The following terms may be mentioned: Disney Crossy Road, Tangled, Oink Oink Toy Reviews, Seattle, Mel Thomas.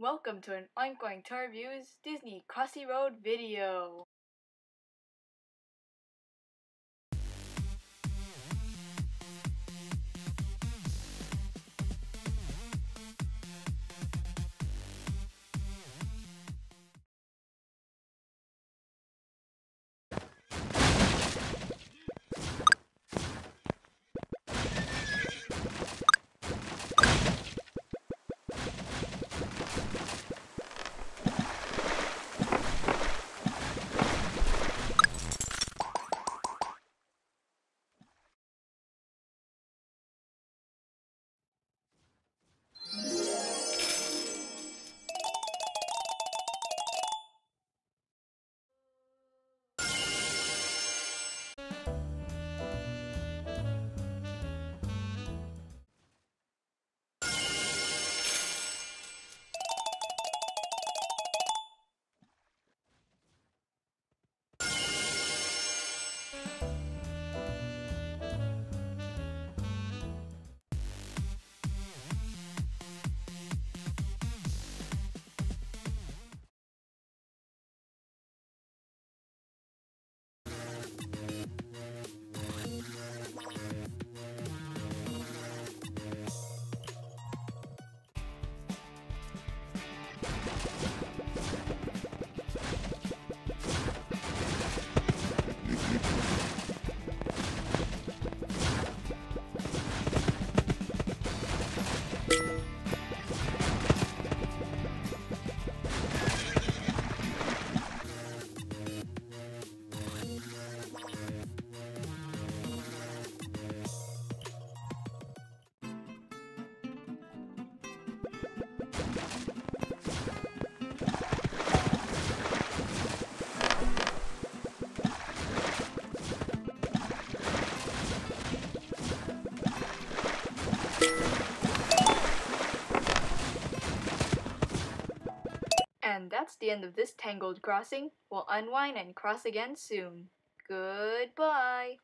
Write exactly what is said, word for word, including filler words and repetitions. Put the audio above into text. Welcome to an Oink Oink Toy Reviews Disney Crossy Road video! And that's the end of this Tangled crossing. We'll unwind and cross again soon. Goodbye!